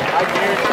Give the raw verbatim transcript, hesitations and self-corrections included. I guarantee.